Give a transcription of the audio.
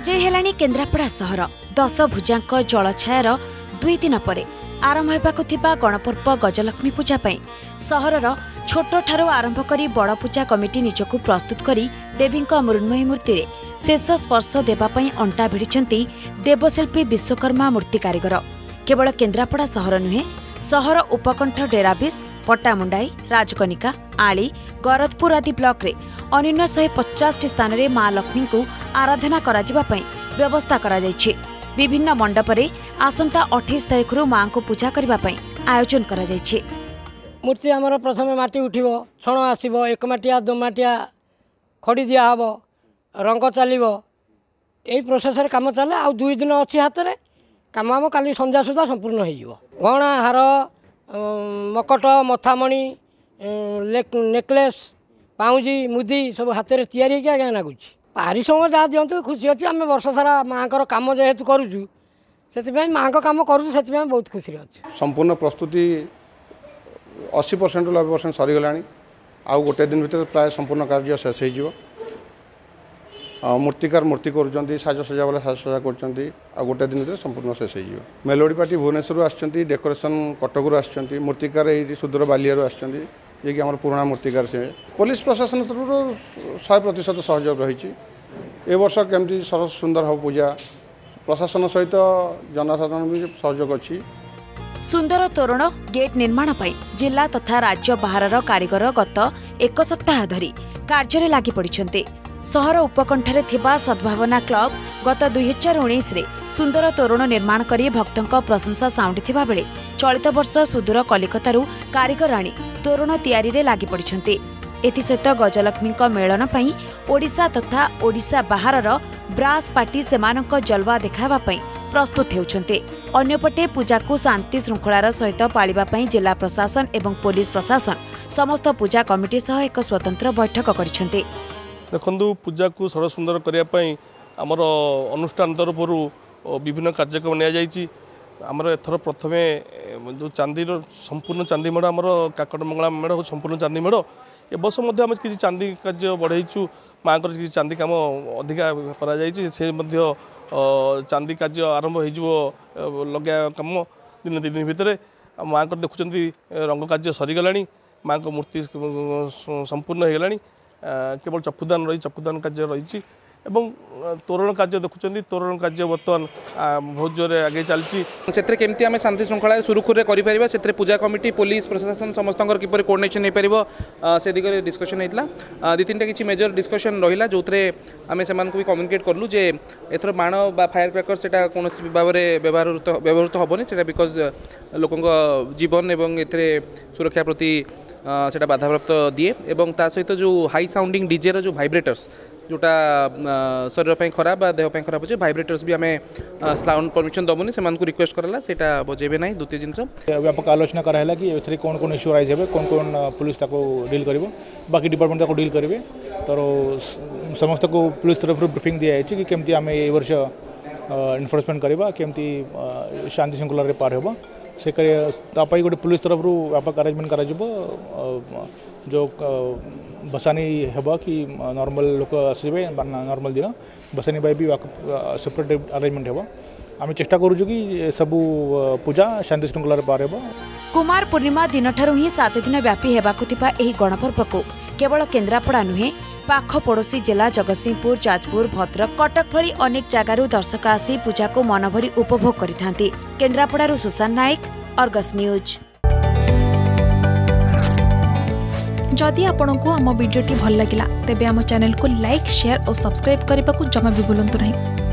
सजे हेलानी केन्द्रापड़ा सहर दस भुजाक जलछायर दुई दिन पर आरंभ होबाकु थिबा गणपर्व गजलक्ष्मी पूजा पई सहरर छोट ठारो आरंभ करी बड़ पूजा कमिटी निजकु प्रस्तुत करी देवींक मृण्मयी मूर्ति रे शेष स्पर्श देबा पई अंटा भिड़िचंती देवशिल्पी विश्वकर्मा मूर्ति कारीगर। केवल केन्द्रापड़ा सहर नुहे, सहर उपकंठ डेराबिस, पट्टामुंडाई, राजकनिका, आली, गरदपुर आदि ब्लॉक रे अन्य 150 स्थान रे मां लक्ष्मी को आराधना करा जिबा पई व्यवस्था करा जाय छी। विभिन्न मंडप रे आसंता 28 तारीख रु मां को पूजा करिबा पई आयोजन करा जाय छी। मूर्ति हमर प्रथमे माटी उठिबो, छण आसीबो, एक माटिया दो माटिया खड़ी दिया हबो, रंग चलीबो, एई प्रोसेस रे काम चले। आ दुई दिन अछि हाथ रे काम आम काली संध्या सुधा संपूर्ण हो। गहना, हार, मकट, मथामणि, नेकलेस, पाउजी, मुदी सब हाथ में तैयारी होगी। आज लगुच पारिश्रम जहाँ दिखते खुशी अच्छी। आम वर्ष सारा माँ काम जेहेतु करुचु से माँ काम करुचु से बहुत खुशी अच्छे। संपूर्ण प्रस्तुति 80% 90% सरीगला। आउ गोटे दिन भर प्राय संपूर्ण कार्य शेष हो। मूर्तिकार मूर्ति कर साजसजा वाला साजसजा कर गोटे दिन भर संपूर्ण शेष हो। मेलोडी पार्टी भुवनेश्वर आसुँच, डेकोरेसन कटकू आसुँच, मूर्तिकार ये सुदूर बालियारू आसुँच, जे कि आम पुराणा मूर्तिकार से। पुलिस प्रशासन तरफ 100% सहयोग रही। ए वर्ष केमती सरस सुंदर हो पूजा, प्रशासन सहित जनसाधारण भी सहयोग अच्छी। सुंदर तोरण गेट निर्माण पर जिला तथा राज्य बाहर कारीगर गत एक सप्ताह धरी कार्य लगी पड़ते। सहर उपकंठरे थिबा सद्भावना क्लब गत 2019 रे सुंदर तोरण निर्माण करी भक्तंक प्रशंसा साउंडी थिबा बेले चलित वर्ष सुदूर कलिकतारू कारीगराणी तोरण तयारी रे लागी पड़िछन्ते। एथि सहित गजलक्ष्मीक मेलन पई ओडिशा तथा ओडिशा बाहरर ब्रास पार्टी सेमानक जलवा देखावा पई प्रस्तुत हेउछन्ते। अन्यपटे पूजाकू शांति श्रृंखलार सहित पाळिबा पई जिला प्रशासन एवं पुलिस प्रशासन समस्त पूजा कमिटी सह एक स्वतंत्र बैठक करिछन्ते। देखु पूजा को सरस सुंदर करने आमर अनुष्ठान तरफ विभिन्न कार्यक्रम नि आमर एथर प्रथमे जो चांदी संपूर्ण चांदी मेढ़ आमर काकट मंगला मेढ़ संपूर्ण चांदी मेढ़ ए बर्ष आम किसी चांदी कार्य बढ़ेचु। माँ कि चांदी कम अधिका चांदी कार्य आरंभ हो लगे कम दिन दिन भितर माँ को देखुं रंग कार्य सरीगला। माँ को मूर्ति संपूर्ण हो गला। केवल चपुदान रही चपुदान कार्य रही तोरण कार्य देखुं। तोरण कार्य बर्तन बहुत जोर आगे चलती। केमती आम शांति श्रृंखला सुरखुरी करें से पूजा कमिटी पुलिस प्रशासन समस्त किपर कोऑर्डिनेशन हो पार से दिगरे डिस्कशन होता। दी तीन टा कि मेजर डिस्कशन रहा जो आम से कम्युनिकेट करूँ जे एथर बाण बा फायर क्रैकर से कौन भाव में व्यवहृत हेनी से बिकज लोक जीवन एवं ए सुरक्षा प्रति सेटा बाधाप्राप्त दिए। एवं ता सहित जो हाई साउंडिंग डीजे रो जो वाइब्रेटर्स जोटा शरीर खराब देह खराब अच्छे वाइब्रेटर्स भी आम साउंड परमिशन दबुनी से रिक्वेस्ट कराला से बजेबे ना। द्वितीय जिनस व्यापक आलोचना कराला कि एथि कौन इश्यू राइज हे कौन पुलिस डील कर बाकी डिपार्टमेंट डील करेंगे। तो समस्त को पुलिस तरफ ब्रीफिंग दिया कि केमती आम ए वर्ष एनफोर्समेंट करवा केमती शांति श्रृंखला पार होगा से करें। गोटे पुलिस तरफ व्यापक आरेंजमेंट कर जो बसानी होगा कि नॉर्मल लोक आसवे नॉर्मल दिन बसानी भी सेपरेट आरेंजमेंट होगा। आम चेष्टा करूँ कि सबू पूजा शांति श्रृंखला पार हो। कुमार पूर्णिमा दिन ठारू ही 7 दिन व्यापी होगा। गणपर्व को केवल केन्द्रापड़ा नुहे, पाख पड़ोसी जिला जगतसिंहपुर, जाजपुर, भद्रक, कटक भली अनेक जगारू दर्शक आसी पूजा को मनभरी उपभोग करिथांती। केन्द्रापड़ारू सुसान नायक, अर्गस न्यूज। जदि आपंक आम भिडी भल लगा तेब चैनल को लाइक, शेयर और सब्सक्राइब करने को जमा भी बुलां नहीं।